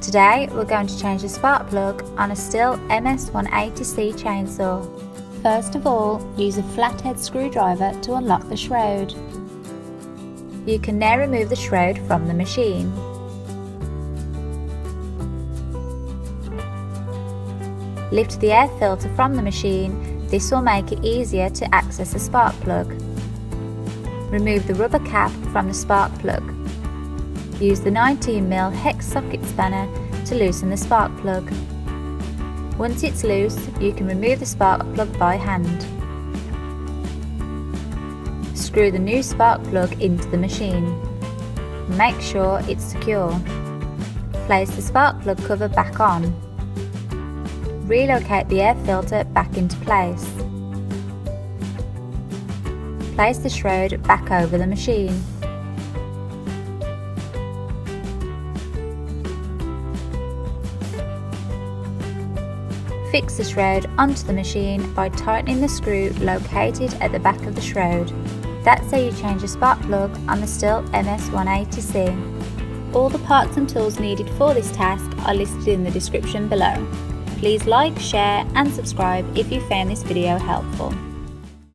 Today we're going to change the spark plug on a Stihl MS180C chainsaw. First of all, use a flathead screwdriver to unlock the shroud. You can now remove the shroud from the machine. Lift the air filter from the machine. This will make it easier to access the spark plug. Remove the rubber cap from the spark plug. Use the 19mm hex socket spanner to loosen the spark plug. Once it's loose, you can remove the spark plug by hand. Screw the new spark plug into the machine. Make sure it's secure. Place the spark plug cover back on. Relocate the air filter back into place. Place the shroud back over the machine. Fix the shroud onto the machine by tightening the screw located at the back of the shroud. That's how you change a spark plug on the Stihl MS180C. All the parts and tools needed for this task are listed in the description below. Please like, share and subscribe if you found this video helpful.